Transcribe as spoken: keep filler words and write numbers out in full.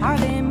Are they